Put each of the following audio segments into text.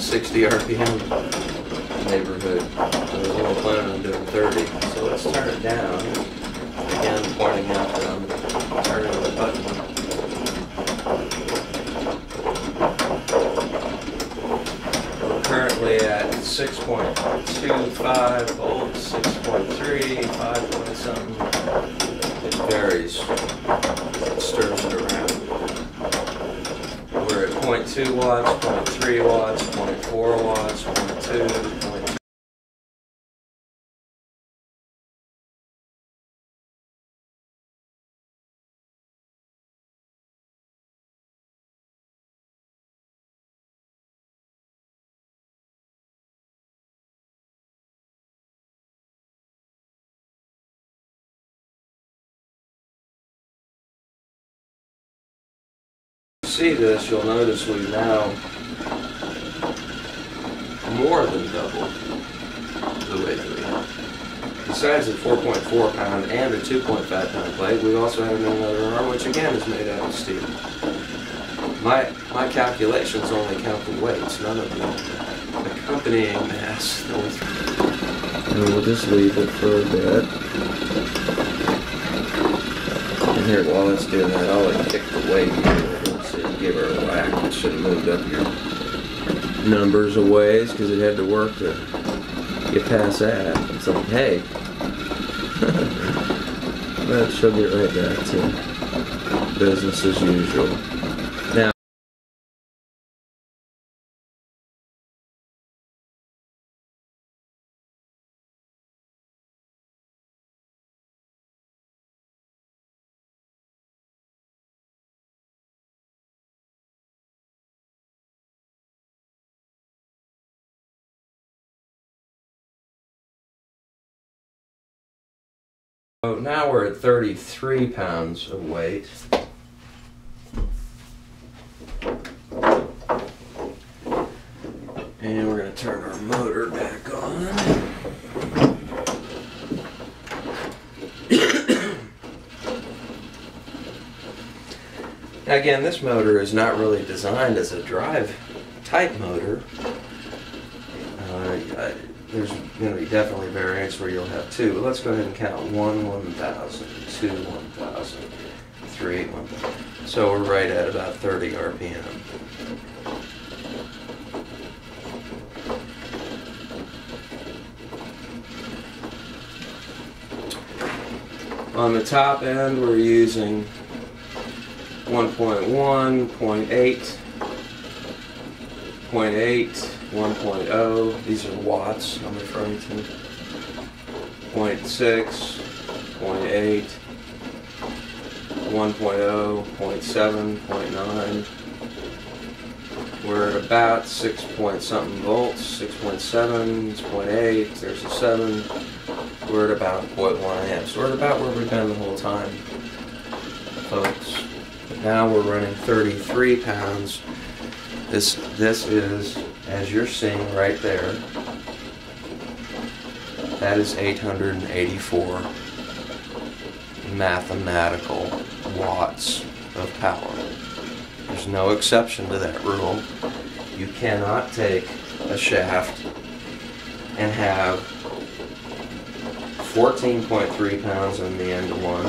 160 RPM neighborhood. And there's only planning on doing 30. So let's turn it down. Again, pointing out that I'm turning the button. Currently at 6.25 volts, 6.3, 5 point something. It varies. It stirs it around. We're at 0.2 watts, 0.3 watts, 0.4 watts, 0.2, 0.2. See this, you'll notice we've now more than doubled the weight that we have. Besides the 4.4 pound and the 2.5 pound plate, we also have another arm, which again is made out of steel. My calculations only count the weights, none of the accompanying mass. And we'll just leave it for a bit. And here, while it's doing that, I'll kick the weight here. Give her a whack. It should have moved up your numbers a ways because it had to work to get past that. It's like, hey, but she'll get right back to business as usual. Now, now we're at 33 pounds of weight. And we're going to turn our motor back on. Now again, this motor is not really designed as a drive type motor. There's going to be definitely variants where you'll have two, but let's go ahead and count 1 1,000, 2 1,000, 3 1,000. So we're right at about 30 RPM. On the top end, we're using 1.1, 0.8, 0.8. 1.0, these are watts I'm referring to, 0.6, 0.8, 1.0, 0.7, 0.9. We're at about 6 point something volts, 6.7, 0.8, there's a 7. We're at about 0.1 amps. We're at about where we've been the whole time, folks. But now we're running 33 pounds. This is, as you're seeing right there, that is 884 mathematical watts of power. There's no exception to that rule. You cannot take a shaft and have 14.3 pounds on the end of one.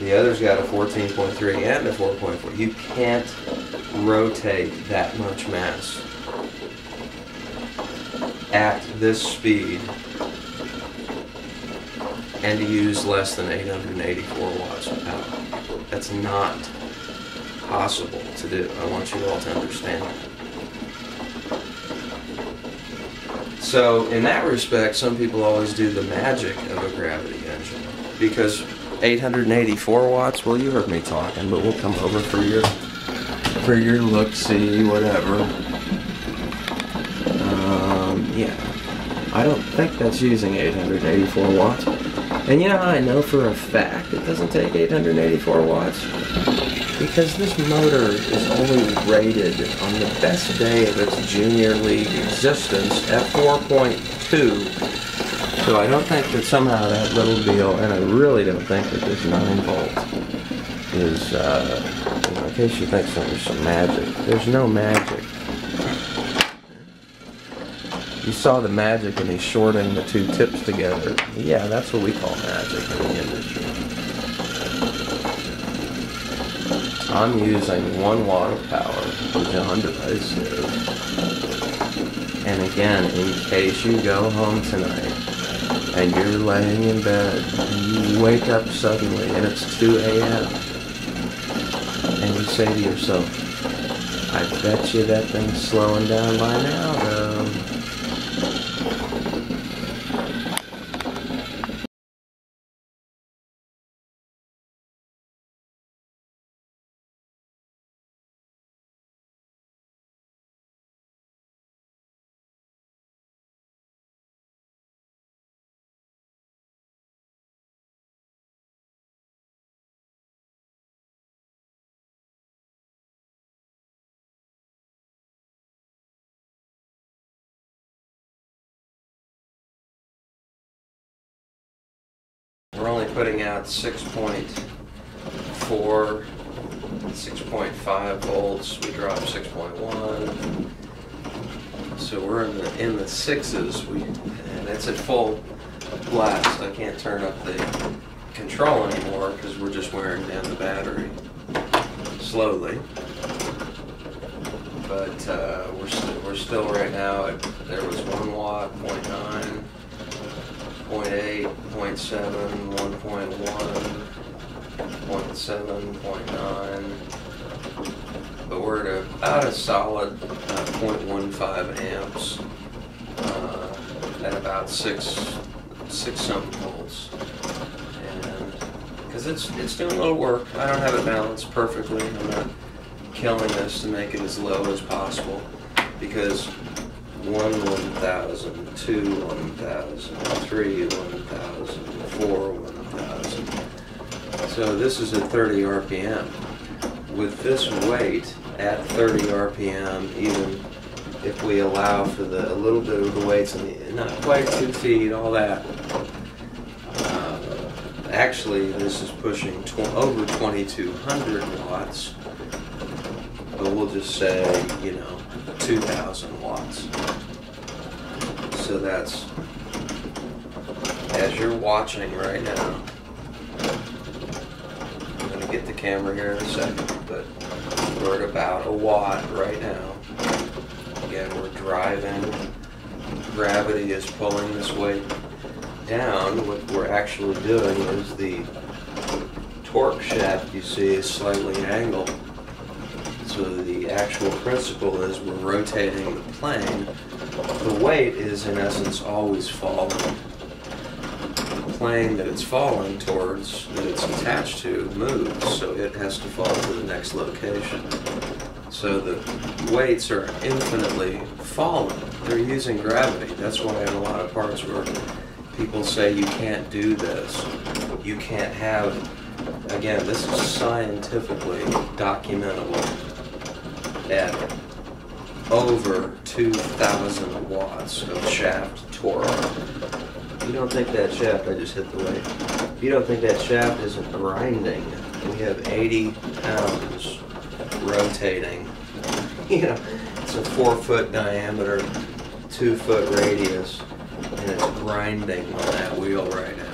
The other's got a 14.3 and a 4.4. You can't rotate that much mass at this speed and to use less than 884 watts of power. That's not possible to do. I want you all to understand that. So in that respect, some people always do the magic of a gravity engine, because 884 watts, well, you heard me talking, but we'll come over for your look-see, whatever. Yeah, I don't think that's using 884 watts. And you know how I know for a fact it doesn't take 884 watts? Because this motor is only rated on the best day of its junior league existence at 4.2. So I don't think that somehow that little deal, and I really don't think that this 9 volt is, in case you think there's some magic, there's no magic. You saw the magic when he's shorting the two tips together. Yeah, that's what we call magic in the industry. I'm using 1 watt of power, which 100 volts is. And again, in case you go home tonight and you're laying in bed and you wake up suddenly and it's 2 a.m. and you say to yourself, I bet you that thing's slowing down by now, though. We're only putting out 6.4, 6.5 volts. We dropped 6.1, so we're in the sixes. And it's at full blast. I can't turn up the control anymore because we're just wearing down the battery slowly. But we're still right now. There was 1 watt, 0.9. 0.8, 0.7, 1.1, 0.7, 0.9, but we're at about a solid 0.15 amps at about six something volts, and because it's doing a little work. I don't have it balanced perfectly. I'm not killing this to make it as low as possible, because 1 1,000, 2 1,000, 3 1,000, 4 1,000. So this is at 30 RPM. With this weight at 30 RPM, even if we allow for the a little bit of the weights in the not quite 2 feet, all that. Actually, this is pushing over 2,200 watts. But we'll just say, you know, 2,000 watts. So that's, as you're watching right now, I'm going to get the camera here in a second, but we're at about 1 watt right now. Again, we're driving. Gravity is pulling this weight down. What we're actually doing is the torque shaft, you see, is slightly angled. So the actual principle is we're rotating the plane. The weight is, in essence, always falling. The plane that it's falling towards, that it's attached to, moves, so it has to fall to the next location. So the weights are infinitely falling. They're using gravity. That's why in a lot of parts where people say you can't do this, you can't have, again, this is scientifically documentable, at over 2,000 watts of shaft torque. You don't think that shaft, I just hit the weight, you don't think that shaft isn't grinding? We have 80 pounds rotating. You know, it's a 4-foot diameter, 2-foot radius, and it's grinding on that wheel right now.